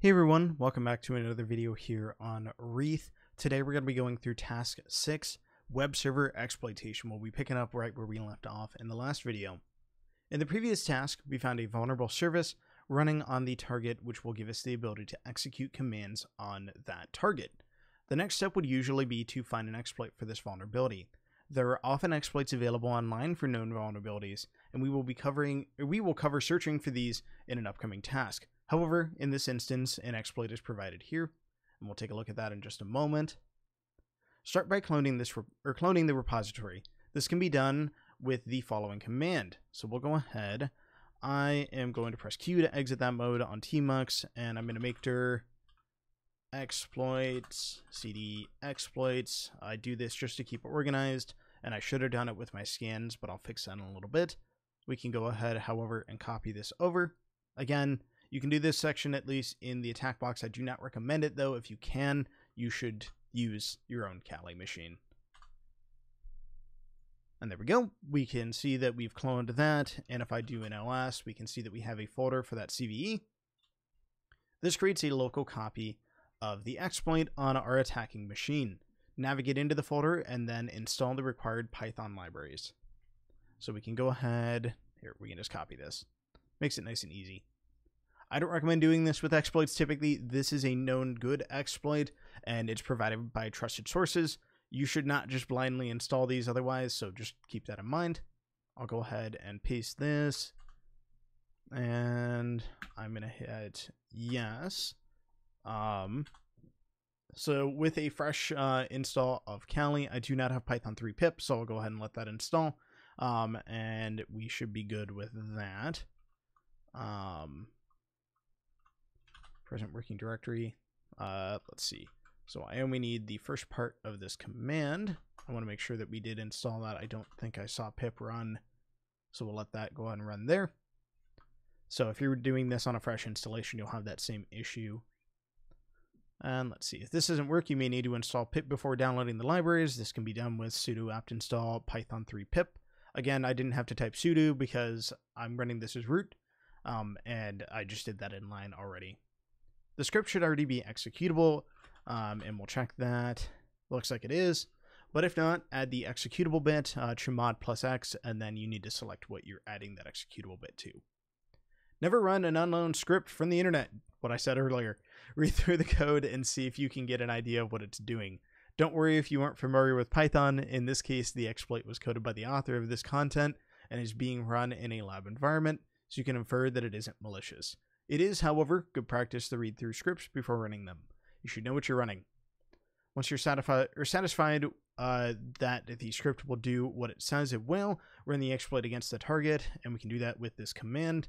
Hey everyone, welcome back to another video here on Wreath. Today we're going to be going through task 6, web server exploitation. We'll be picking up right where we left off in the last video. In the previous task, we found a vulnerable service running on the target, which will give us the ability to execute commands on that target. The next step would usually be to find an exploit for this vulnerability. There are often exploits available online for known vulnerabilities, and we will cover searching for these in an upcoming task. However, in this instance, an exploit is provided here, and we'll take a look at that in just a moment. Start by cloning the repository. This can be done with the following command. So we'll go ahead. I am going to press Q to exit that mode on Tmux, and I'm going to make dir exploits, cd exploits. I do this just to keep it organized, and I should have done it with my scans, but I'll fix that in a little bit. We can go ahead, however, and copy this over. Again, you can do this section at least in the attack box. I do not recommend it, though. If you can, you should use your own Kali machine. And there we go. We can see that we've cloned that. And if I do an ls, we can see that we have a folder for that CVE. This creates a local copy of the exploit on our attacking machine. Navigate into the folder and then install the required Python libraries. So we can go ahead. Here, we can just copy this. Makes it nice and easy. I don't recommend doing this with exploits. Typically, this is a known good exploit, and it's provided by trusted sources. You should not just blindly install these otherwise, so just keep that in mind. I'll go ahead and paste this, and I'm going to hit yes. So with a fresh install of Kali, I do not have Python 3 pip, so I'll go ahead and let that install, and we should be good with that. Present working directory, let's see. So I only need the first part of this command. I want to make sure that we did install that. I don't think I saw pip run, so we'll let that go ahead and run there. So if you're doing this on a fresh installation, you'll have that same issue. And let's see, if this doesn't work, you may need to install pip before downloading the libraries. This can be done with sudo apt install python 3 pip. Again, I didn't have to type sudo because I'm running this as root, and I just did that in line already. The script should already be executable, and we'll check that. Looks like it is, but if not, add the executable bit, chmod +x, and then you need to select what you're adding that executable bit to. Never run an unknown script from the internet, what I said earlier. Read through the code and see if you can get an idea of what it's doing. Don't worry if you aren't familiar with Python. In this case, the exploit was coded by the author of this content and is being run in a lab environment, so you can infer that it isn't malicious. It is, however, good practice to read through scripts before running them. You should know what you're running. Once you're satisfied that the script will do what it says it will, run the exploit against the target, and we can do that with this command.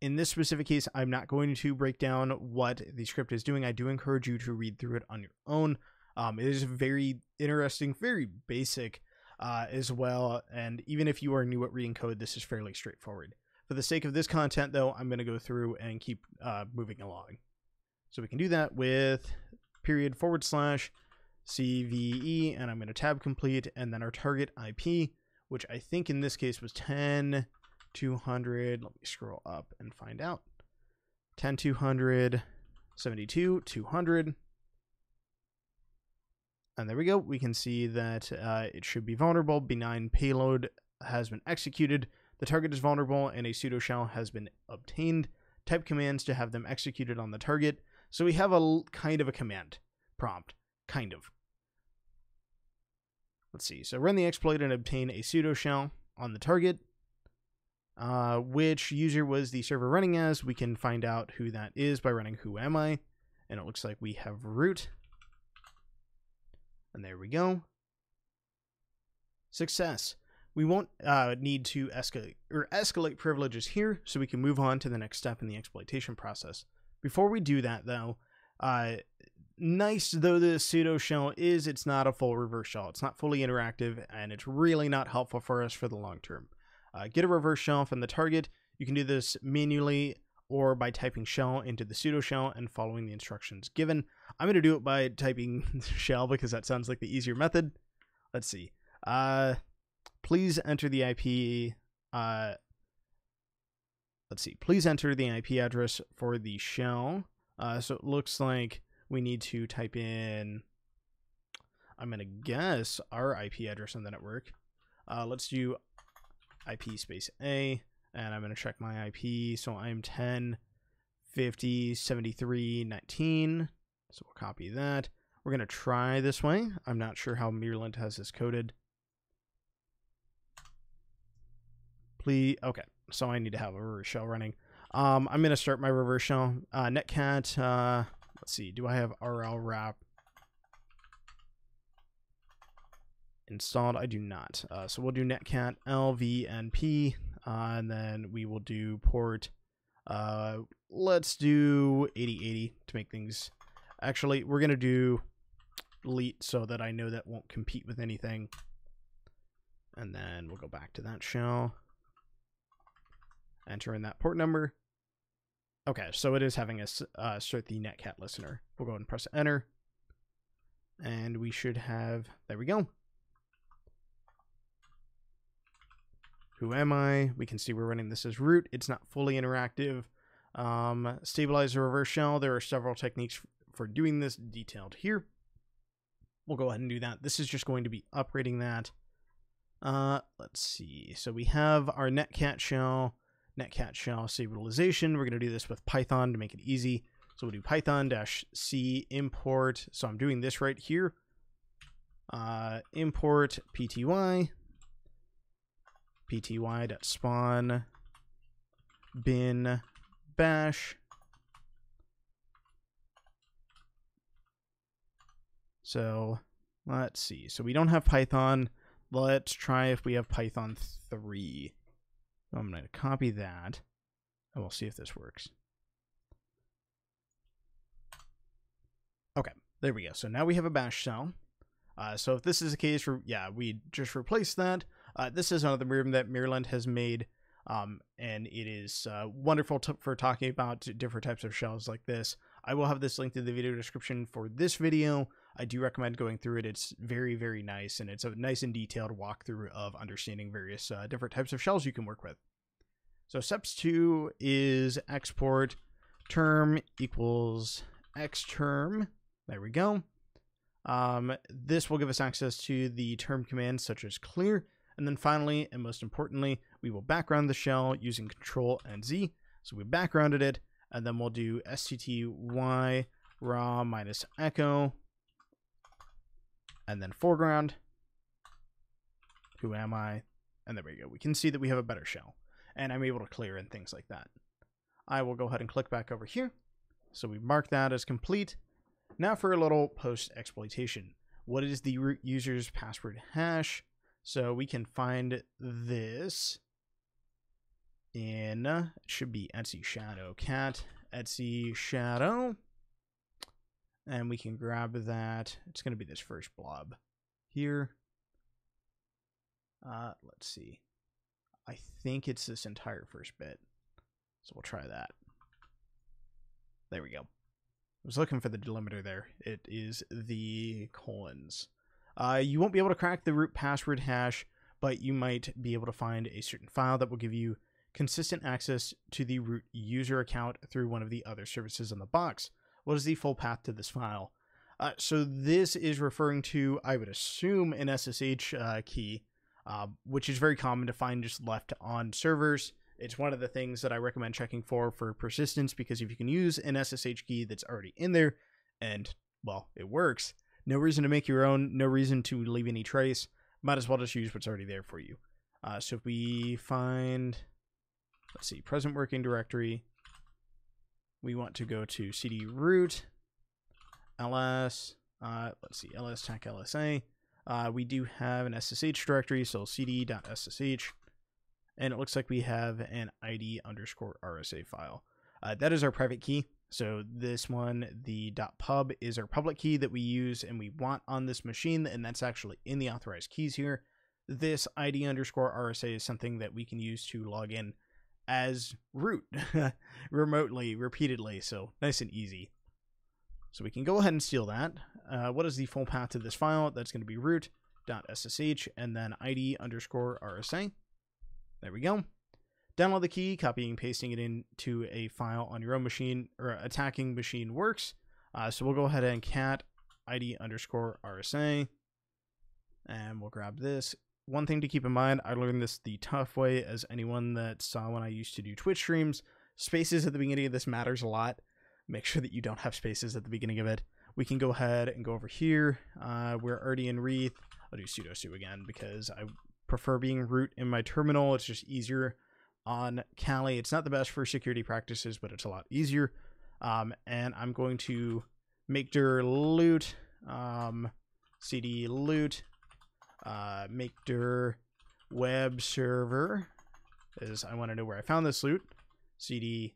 In this specific case, I'm not going to break down what the script is doing. I do encourage you to read through it on your own. It is very interesting, very basic as well, and even if you are new at reading code, this is fairly straightforward. For the sake of this content, though, I'm going to go through and keep moving along. So we can do that with :/ CVE, and I'm going to tab complete, and then our target IP, which I think in this case was 10,200. Let me scroll up and find out. 10,200, 72,200. And there we go. We can see that it should be vulnerable. Benign payload has been executed. The target is vulnerable and a pseudo shell has been obtained. Type commands to have them executed on the target. So we have a kind of a command prompt, kind of. Let's see. So run the exploit and obtain a pseudo shell on the target. Which user was the server running as? We can find out who that is by running who am I. And it looks like we have root. And there we go. Success. We won't need to escalate privileges here, so we can move on to the next step in the exploitation process. Before we do that, though, nice though the pseudo shell is, it's not a full reverse shell. It's not fully interactive, and it's really not helpful for us for the long term. Get a reverse shell from the target. You can do this manually or by typing shell into the pseudo shell and following the instructions given. I'm going to do it by typing shell because that sounds like the easier method. Let's see. Please enter the IP. Let's see. Please enter the IP address for the shell So it looks like we need to type in, I'm going to guess, our IP address on the network. Let's do IP space A, and I'm going to check my IP. So I'm 10.50.73.19. So we'll copy that. We're going to try this way. I'm not sure how Mirrorland has this coded. Please. Okay. So I need to have a reverse shell running. I'm going to start my reverse shell. Netcat. Let's see. Do I have RLwrap installed? I do not. So we'll do netcat lvnp, and then we will do port. Let's do 8080 to make things. Actually, we're going to do delete so that I know that won't compete with anything. And then we'll go back to that shell. Enter in that port number. Okay, so it is having us start the netcat listener. We'll go ahead and press enter. And we should have, there we go. Who am I? We can see we're running this as root. It's not fully interactive. Stabilize the reverse shell. There are several techniques for doing this detailed here. We'll go ahead and do that. This is just going to be upgrading that. Let's see. So we have our netcat shell stabilization. We're going to do this with Python to make it easy. So we'll do python-c import. So I'm doing this right here. Import pty. pty.spawn bin bash. So let's see. So we don't have Python. Let's try if we have Python 3. I'm going to copy that, and we'll see if this works. Okay, there we go. So now we have a bash shell. So if this is the case, yeah, we just replace that. This is another room that Mirrorland has made, and it is wonderful for talking about different types of shells like this. I will have this linked in the video description for this video. I do recommend going through it. It's very, very nice, and it's a nice and detailed walkthrough of understanding various different types of shells you can work with. So steps 2 is export term equals xterm. There we go. This will give us access to the term commands such as clear. And then finally, and most importantly, we will background the shell using Control and Z. So we backgrounded it, and then we'll do stty raw minus echo, and then foreground. Who am I? And there we go. We can see that we have a better shell, and I'm able to clear and things like that. I will go ahead and click back over here. So we mark that as complete. Now for a little post exploitation. What is the root user's password hash? So we can find this in, it should be Etsy shadow cat, Etsy shadow. And we can grab that. It's going to be this first blob here. Let's see. I think it's this entire first bit. So we'll try that. There we go. I was looking for the delimiter there. It is the colons. You won't be able to crack the root password hash, but you might be able to find a certain file that will give you consistent access to the root user account through one of the other services in the box. What is the full path to this file? So this is referring to, I would assume, an SSH key, which is very common to find just left on servers. It's one of the things that I recommend checking for persistence, because if you can use an SSH key that's already in there and, well, it works, no reason to make your own, no reason to leave any trace. Might as well just use what's already there for you. So if we find, let's see, present working directory, we want to go to cd root, ls, let's see, ls tac lsa. We do have an SSH directory, so cd.ssh, and it looks like we have an id underscore RSA file. That is our private key. So this one, the .pub, is our public key that we use and we want on this machine, and that's actually in the authorized keys here. This ID underscore RSA is something that we can use to log in as root remotely, repeatedly, so nice and easy. So we can go ahead and steal that. What is the full path to this file? That's going to be root.ssh and then ID underscore RSA. There we go. download the key, copying and pasting it into a file on your own machine or attacking machine works. So we'll go ahead and cat id underscore RSA, and we'll grab this. One thing to keep in mind, I learned this the tough way, as anyone that saw when I used to do Twitch streams, spaces at the beginning of this matters a lot. Make sure that you don't have spaces at the beginning of it. We can go ahead and go over here. We're already in Wreath. I'll do sudo su again because I prefer being root in my terminal. It's just easier on Kali. It's not the best for security practices, but it's a lot easier. And I'm going to make dir loot, cd loot, make dir web server, as I want to know where I found this loot, cd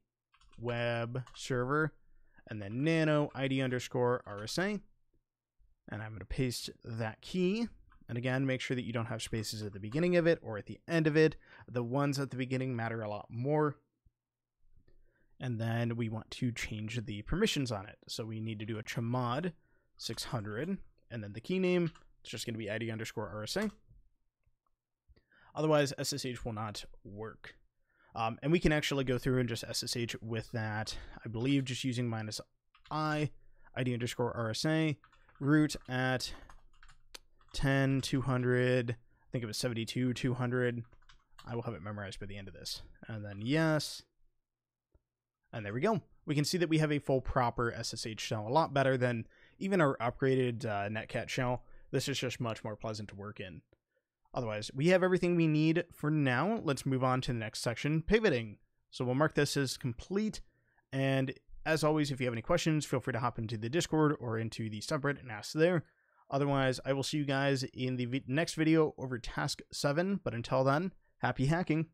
web server, and then nano id underscore RSA. And I'm going to paste that key. And again, make sure that you don't have spaces at the beginning of it or at the end of it. The ones at the beginning matter a lot more. And then we want to change the permissions on it. So we need to do a chmod 600, and then the key name, it's just going to be id underscore RSA. Otherwise, SSH will not work. And we can actually go through and just SSH with that, I believe, just using -i, id underscore RSA, root at 10,200, I think it was 72,200. I will have it memorized by the end of this. And then yes. And there we go. We can see that we have a full proper SSH shell, a lot better than even our upgraded Netcat shell. This is just much more pleasant to work in. Otherwise, we have everything we need for now. Let's move on to the next section, pivoting. So we'll mark this as complete. And as always, if you have any questions, feel free to hop into the Discord or into the subreddit and ask there. Otherwise, I will see you guys in the next video over task 7. But until then, happy hacking.